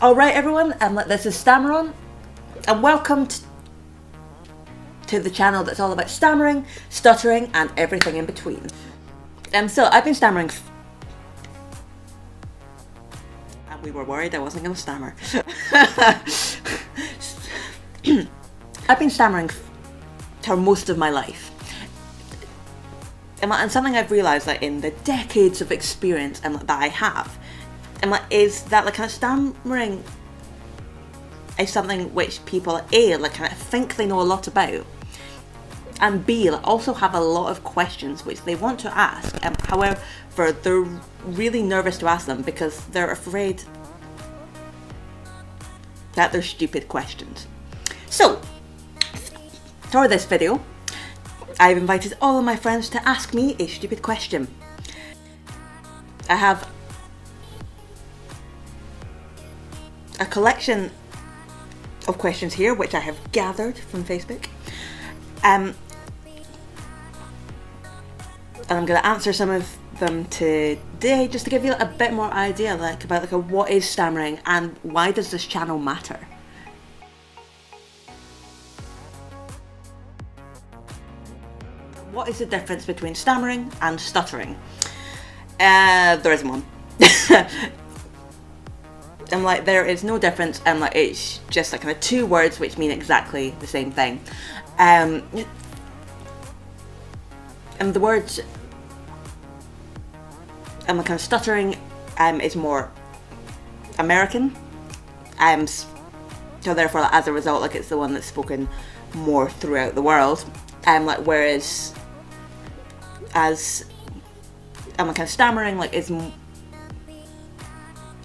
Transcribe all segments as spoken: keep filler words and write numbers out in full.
Alright everyone, and this is Stammeron, and welcome to, to the channel that's all about stammering, stuttering and everything in between. Um, so I've been stammering f and we were worried I wasn't going to stammer. I've been stammering f for most of my life, and, and something I've realised like in the decades of experience and that I have, and like, is that like kind of stammering is something which people A, like kind of think they know a lot about, and B, like, also have a lot of questions which they want to ask, um, however they're really nervous to ask them because they're afraid that they're stupid questions. So for this video I've invited all of my friends to ask me a stupid question. I have a collection of questions here which I have gathered from Facebook, um, and I'm going to answer some of them today just to give you like, a bit more idea like about like a, what is stammering and why does this channel matter. What is the difference between stammering and stuttering? Uh, there isn't one. I'm like, there is no difference, and like it's just like kind of two words which mean exactly the same thing. Um, and the words, and like kind of stuttering, um, is more American, um, so therefore, like, as a result, like it's the one that's spoken more throughout the world. Um, like whereas, as, I'm like kind of stammering, like is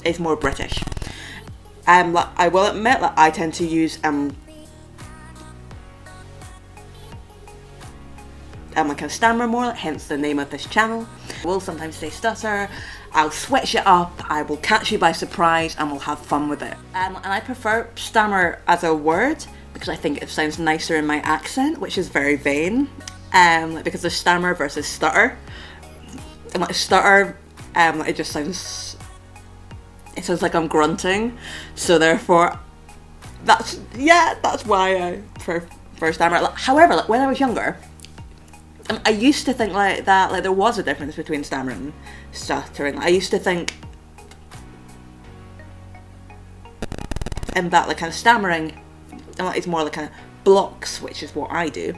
is more British. Um, like, I will admit that like, I tend to use um, I'm like a stammer more, like, hence the name of this channel. I will sometimes say stutter, I'll switch it up, I will catch you by surprise and we'll have fun with it. Um, and I prefer stammer as a word because I think it sounds nicer in my accent, which is very vain, um, like, because there's stammer versus stutter. And like stutter, um, like, it just sounds It sounds like I'm grunting, so therefore, that's, yeah, that's why I prefer stammer. Like, however, like, when I was younger, um, I used to think like that, like there was a difference between stammering and stuttering. I used to think, and that like kind of stammering, like, is more like kind of blocks, which is what I do,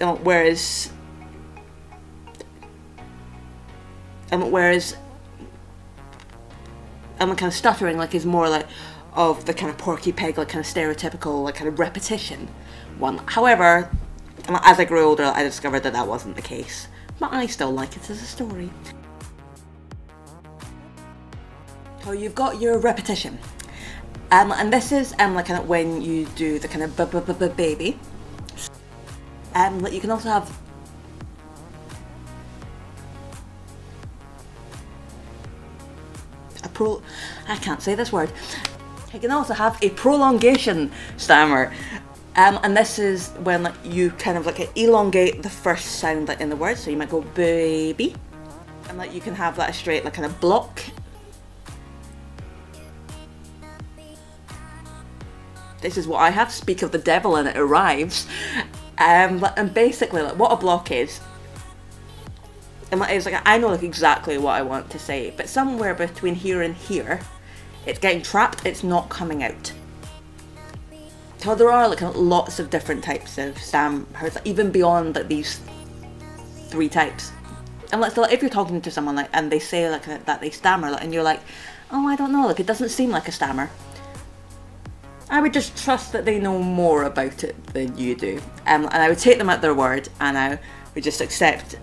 um, whereas, um, whereas. And kind of stuttering like is more like of the kind of Porky Pig, like kind of stereotypical, like kind of repetition one. However, as I grew older, I discovered that that wasn't the case, but I still like it as a story. So you've got your repetition, um, and this is um, like kind of when you do the kind of b-b-b-baby. Um, like you can also have Pro I can't say this word. You can also have a prolongation stammer, um, and this is when like, you kind of like elongate the first sound like, in the word. So you might go baby, and like you can have that like, straight like kind of block. This is what I have. Speak of the devil, and it arrives. Um, and basically, like what a block is. And it's like I know like exactly what I want to say, but somewhere between here and here, it's getting trapped. It's not coming out. So there are like lots of different types of stammers, like, even beyond like these three types. And like, so, like if you're talking to someone like and they say like that they stammer, like, and you're like, oh, I don't know, like it doesn't seem like a stammer. I would just trust that they know more about it than you do, um, and I would take them at their word, and I would just accept.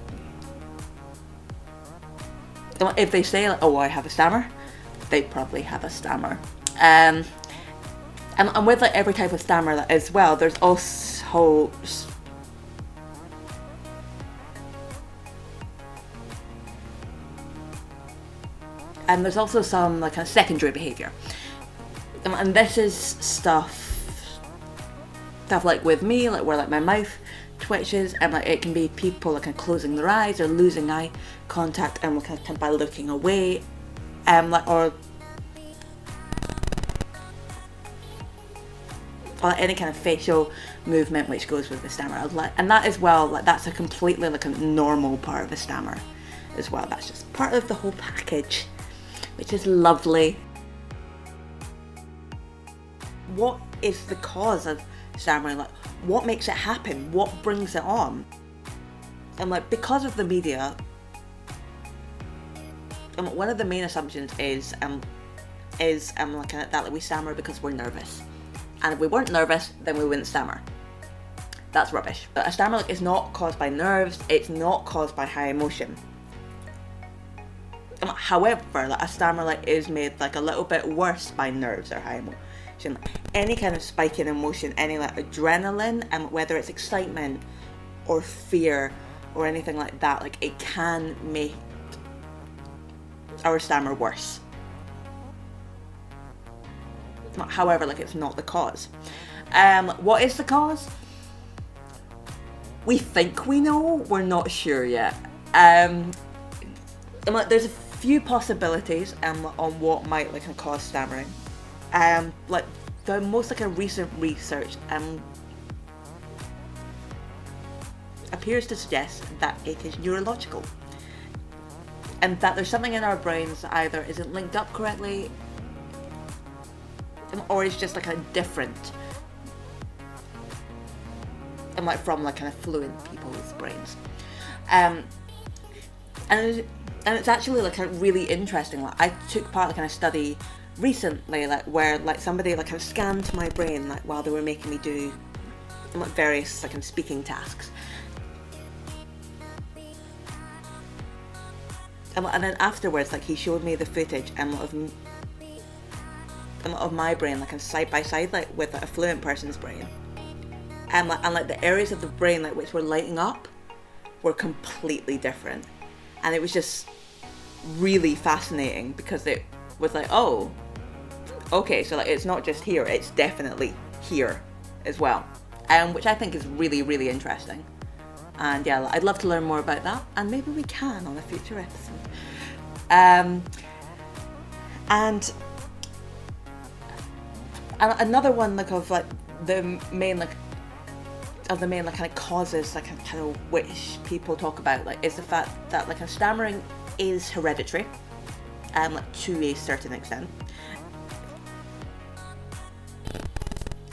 If they say like, oh I have a stammer, they probably have a stammer. Um, and, and with like every type of stammer like, as well, there's also and there's also some like kind of secondary behaviour, um, and this is stuff stuff like with me, like where like my mouth twitches, and like it can be people like kind of closing their eyes or losing eye contact and like, kind of by looking away, um, like or or like any kind of facial movement which goes with the stammer. Like, and that as well, like that's a completely like a normal part of a stammer as well. That's just part of the whole package, which is lovely. What is the cause of stammering? Like, what makes it happen? What brings it on? And like, because of the media, and one of the main assumptions is, um, is I'm um, looking at that, like we stammer because we're nervous. And if we weren't nervous, then we wouldn't stammer. That's rubbish. But a stammer like, is not caused by nerves, it's not caused by high emotion. Um, however, like, a stammer like, is made like a little bit worse by nerves or high emotion. Any kind of spike in emotion, any like adrenaline, and um, whether it's excitement or fear or anything like that, like it can make our stammer worse. However, like it's not the cause. Um, what is the cause? We think we know, we're not sure yet. Um, like, there's a few possibilities um, on what might like cause stammering. Um, like the most like a recent research um, appears to suggest that it is neurological, and that there's something in our brains that either isn't linked up correctly, or it's just like a different, and like from like kind of fluent people's brains, um, and it, and it's actually like a really interesting. Like I took part like in a study recently, like where like somebody like kind of scanned my brain like while they were making me do like various like speaking tasks, and, and then afterwards like he showed me the footage and um, of of my brain like side by side like with like, a fluent person's brain, and like, and like the areas of the brain like which were lighting up were completely different, and it was just really fascinating because it was like, oh, okay, so like it's not just here, it's definitely here as well, um, which I think is really, really interesting. And yeah, I'd love to learn more about that, and maybe we can on a future episode. Um, and another one like of like the main like of the main like kind of causes like kind of which people talk about like is the fact that like stammering is hereditary. Um, like to a certain extent.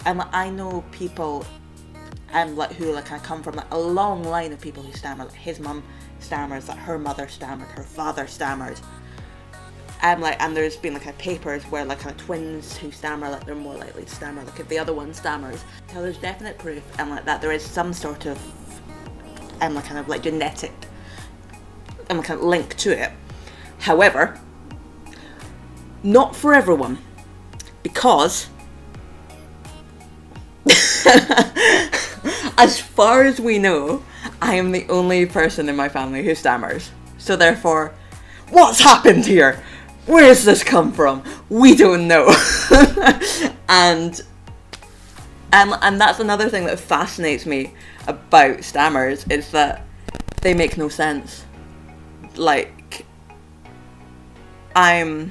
And um, I know people um, like who like I come from like, a long line of people who stammer. Like, his mum stammers, like her mother stammered, her father stammered. Um, like, and there's been like papers where like kind of twins who stammer, like they're more likely to stammer, like if the other one stammers. So there's definite proof and um, like that there is some sort of um, like kind of like genetic um, kind of link to it. However, not for everyone, because as far as we know, I am the only person in my family who stammers. So therefore, what's happened here? Where has this come from? We don't know. and, and and that's another thing that fascinates me about stammers is that they make no sense. Like, I'm...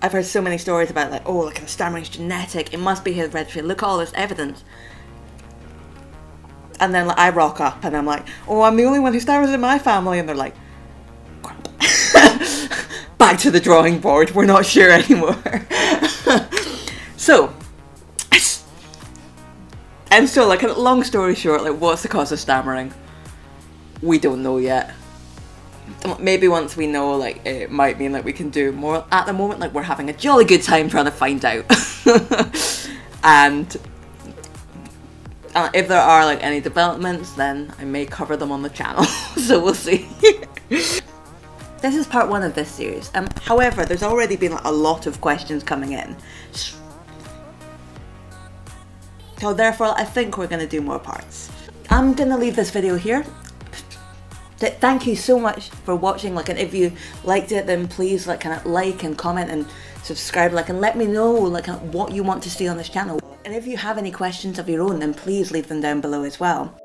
I've heard so many stories about like, oh, like stammering's genetic, it must be hereditary, look at all this evidence. And then like, I rock up and I'm like, oh, I'm the only one who stammers in my family, and they're like, crap. Back to the drawing board, we're not sure anymore. so, and so like, long story short, like what's the cause of stammering? We don't know yet. Maybe once we know, like, it might mean that like, we can do more. At the moment, like, we're having a jolly good time trying to find out. and uh, if there are, like, any developments, then I may cover them on the channel. so we'll see. This is part one of this series. Um, however, there's already been like, a lot of questions coming in. So therefore, I think we're going to do more parts. I'm going to leave this video here. Thank you so much for watching, like, and if you liked it, then please like kind of like and comment and subscribe, like, and let me know like what you want to see on this channel. And if you have any questions of your own, then please leave them down below as well.